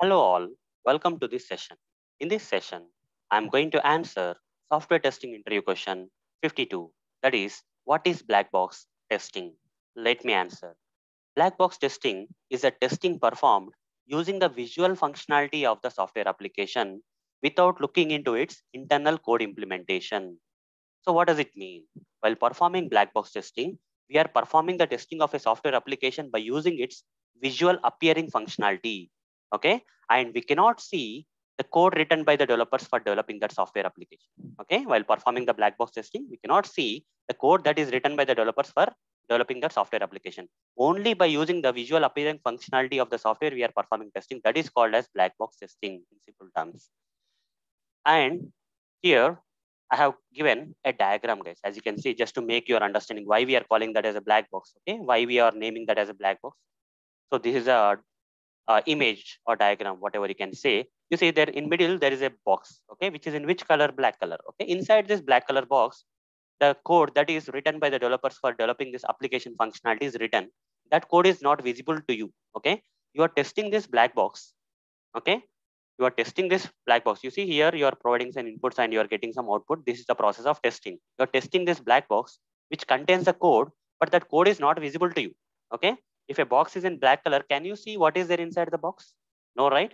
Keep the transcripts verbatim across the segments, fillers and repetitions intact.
Hello all, welcome to this session. In this session, I'm going to answer software testing interview question fifty-two. That is, what is black box testing? Let me answer. Black box testing is a testing performed using the visual functionality of the software application without looking into its internal code implementation. So what does it mean? While performing black box testing, we are performing the testing of a software application by using its visual appearing functionality. Okay, and we cannot see the code written by the developers for developing that software application. Okay, while performing the black box testing, we cannot see the code that is written by the developers for developing that software application. Only by using the visual appearance functionality of the software, we are performing testing. That is called as black box testing in simple terms. And here I have given a diagram, guys, as you can see, just to make your understanding why we are calling that as a black box. Okay, why we are naming that as a black box. So this is a Uh, image or diagram, whatever you can say. You see there in middle, there is a box, okay, which is in which color? Black color. Okay, inside this black color box, the code that is written by the developers for developing this application functionality is written. That code is not visible to you. Okay, you are testing this black box. Okay, you are testing this black box. You see here, you are providing some inputs and you are getting some output. This is the process of testing. You are testing this black box, which contains the code, but that code is not visible to you. Okay. If a box is in black color, can you see what is there inside the box? No, right?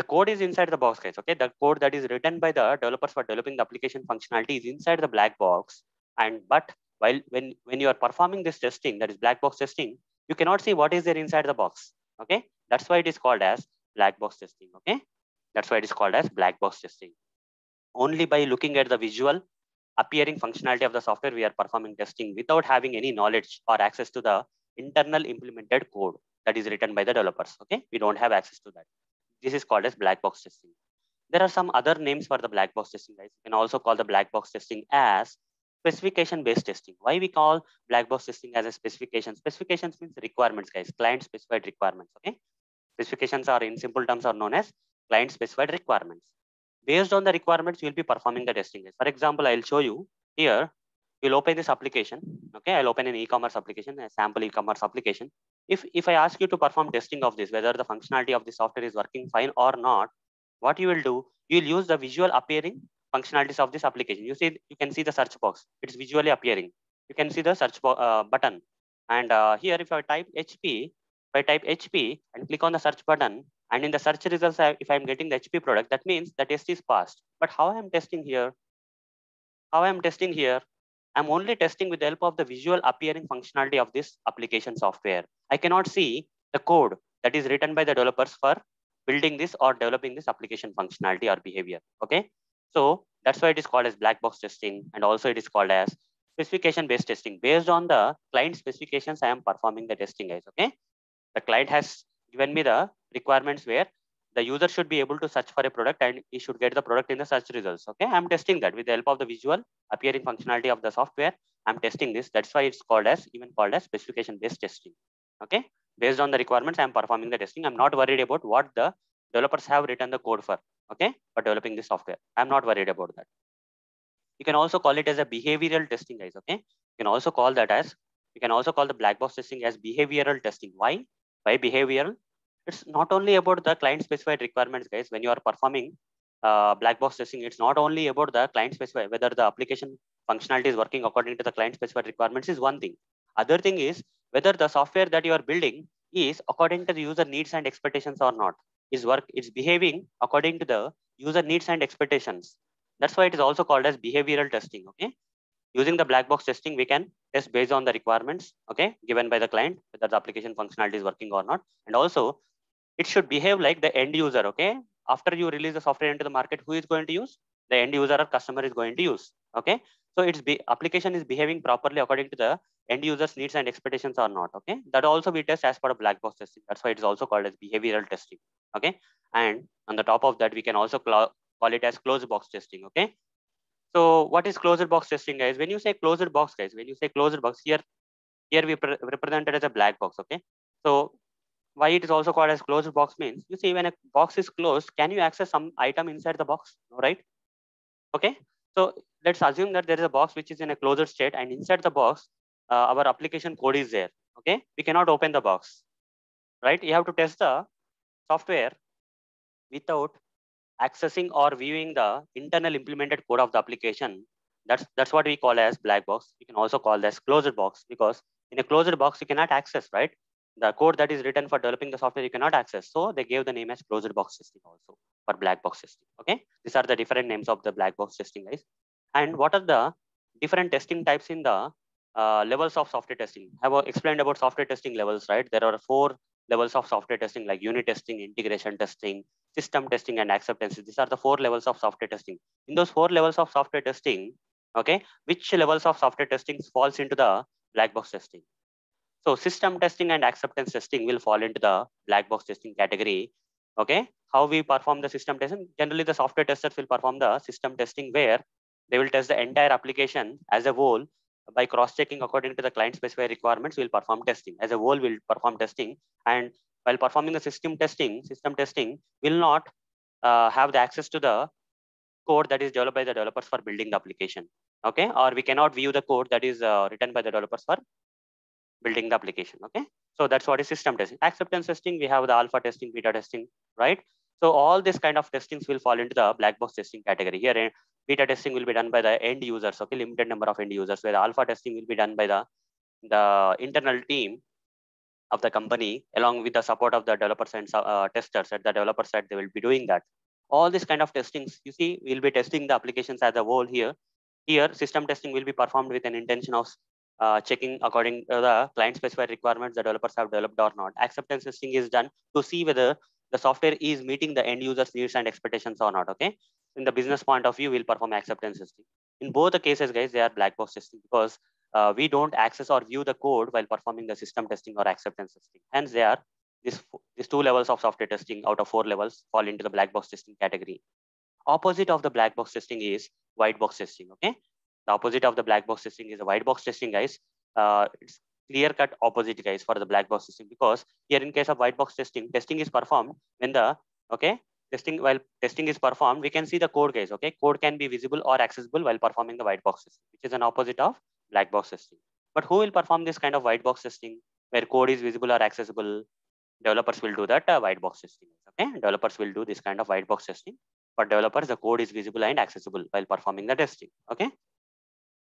The code is inside the box, guys. Okay, the code that is written by the developers for developing the application functionality is inside the black box. And but while when when you are performing this testing, that is black box testing, you cannot see what is there inside the box. Okay, that's why it is called as black box testing. Okay, that's why it is called as black box testing. Only by looking at the visual appearing functionality of the software, we are performing testing without having any knowledge or access to the internal implemented code that is written by the developers. Okay, we don't have access to that. This is called as black box testing. There are some other names for the black box testing, guys. You can also call the black box testing as specification based testing. Why we call black box testing as a specification? Specifications means requirements, guys. Client specified requirements. Okay, specifications are in simple terms are known as client specified requirements. Based on the requirements, you will be performing the testing, guys. For example, I'll show you here. You'll open this application. Okay, I'll open an e-commerce application, a sample e-commerce application. If, if I ask you to perform testing of this, whether the functionality of the software is working fine or not, what you will do, you'll use the visual appearing functionalities of this application. You see, you can see the search box. It's visually appearing. You can see the search uh, button. And uh, here, if I type H P, if I type H P and click on the search button, and in the search results, if I'm getting the H P product, that means the test is passed. But how I'm testing here, how I'm testing here, I'm only testing with the help of the visual appearing functionality of this application software. I cannot see the code that is written by the developers for building this or developing this application functionality or behavior. Okay, so that's why it is called as black box testing, and also it is called as specification-based testing. Based on the client specifications, I am performing the testing, guys. Okay, the client has given me the requirements where the user should be able to search for a product and he should get the product in the search results. Okay, I'm testing that with the help of the visual appearing functionality of the software. I'm testing this. That's why it's called as even called as specification-based testing. Okay, based on the requirements, I'm performing the testing. I'm not worried about what the developers have written the code for. Okay, for developing the software, I'm not worried about that. You can also call it as a behavioral testing, guys. Okay, you can also call that as you can also call the black box testing as behavioral testing. Why? Why behavioral? It's not only about the client-specified requirements, guys. When you are performing uh, black box testing, it's not only about the client-specified, whether the application functionality is working according to the client-specified requirements is one thing. Other thing is whether the software that you are building is according to the user needs and expectations or not. Is work, it's behaving according to the user needs and expectations. That's why it is also called as behavioral testing. Okay, using the black box testing, we can test based on the requirements. Okay, given by the client, whether the application functionality is working or not, and also it should behave like the end user. Okay, after you release the software into the market, who is going to use? The end user or customer is going to use. Okay, so its be application is behaving properly according to the end user's needs and expectations or not. Okay, that also we test as part of black box testing. That's why it's also called as behavioral testing. Okay, and on the top of that, we can also call it as closed box testing. Okay, so what is closed box testing, guys? When you say closed box, guys, when you say closed box, here here we represented as a black box. Okay, so why it is also called as closed box means, you see, when a box is closed, can you access some item inside the box? No, right? Okay, so let's assume that there is a box which is in a closed state, and inside the box, uh, our application code is there. Okay, we cannot open the box, right? You have to test the software without accessing or viewing the internal implemented code of the application. That's, that's what we call as black box. You can also call this closed box, because in a closed box, you cannot access, right? The code that is written for developing the software, you cannot access. So they gave the name as closed box testing also, or black box testing, okay? These are the different names of the black box testing, guys. And what are the different testing types in the uh, levels of software testing? I have explained about software testing levels, right? There are four levels of software testing, like unit testing, integration testing, system testing, and acceptance. These are the four levels of software testing. In those four levels of software testing, okay, which levels of software testing falls into the black box testing? So system testing and acceptance testing will fall into the black box testing category. Okay, how we perform the system testing? Generally, the software testers will perform the system testing where they will test the entire application as a whole by cross-checking according to the client-specific requirements. We'll perform testing as a whole. We'll perform testing, and while performing the system testing, system testing will not uh, have the access to the code that is developed by the developers for building the application. Okay, or we cannot view the code that is uh, written by the developers for building the application. Okay, so that's what is system testing. Acceptance testing, we have the alpha testing, beta testing, right? So all this kind of testings will fall into the black box testing category. Here, beta testing will be done by the end users, okay, limited number of end users, where alpha testing will be done by the, the internal team of the company, along with the support of the developers and uh, testers. At the developer side, they will be doing that. All this kind of testings, you see, we'll be testing the applications as a whole here. Here, system testing will be performed with an intention of uh, checking according to the client-specified requirements the developers have developed or not. Acceptance testing is done to see whether the software is meeting the end user's needs and expectations or not, okay? In the business point of view, we'll perform acceptance testing. In both the cases, guys, they are black box testing, because uh, we don't access or view the code while performing the system testing or acceptance testing. Hence, they are these, these two levels of software testing out of four levels fall into the black box testing category. Opposite of the black box testing is white box testing, okay? The opposite of the black box testing is the white box testing, guys. Uh, it's clear-cut opposite, guys, for the black box testing, because here in case of white box testing, testing is performed when the, okay, testing, while testing is performed, we can see the code, guys, okay? Code can be visible or accessible while performing the white box testing, which is an opposite of black box testing. But who will perform this kind of white box testing where code is visible or accessible? Developers will do that uh, white box testing, okay? Developers will do this kind of white box testing. For developers, the code is visible and accessible while performing the testing, okay?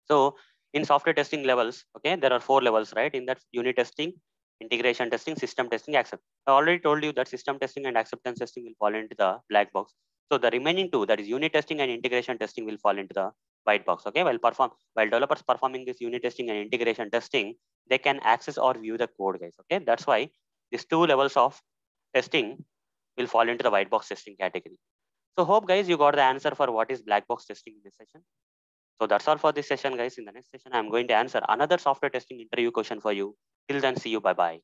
So in software testing levels, okay, there are four levels, right? In that, unit testing, integration testing, system testing, acceptance. I already told you that system testing and acceptance testing will fall into the black box. So the remaining two, that is unit testing and integration testing, will fall into the white box. Okay, while perform, while developers performing this unit testing and integration testing, they can access or view the code, guys. Okay, that's why these two levels of testing will fall into the white box testing category. So hope, guys, you got the answer for what is black box testing in this session. So that's all for this session, guys. In the next session, I'm going to answer another software testing interview question for you. Till then, see you. Bye-bye.